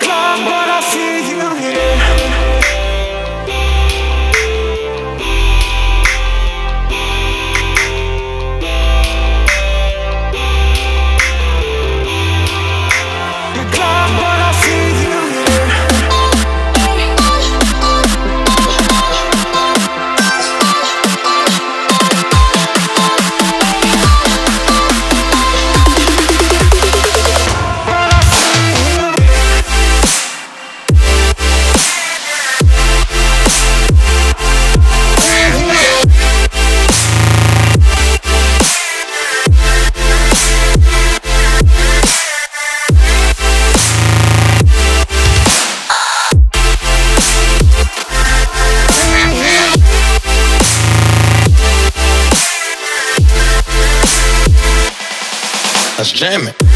you're gone, but I feel you here. You're gone, but I feel you here. Let's jam it.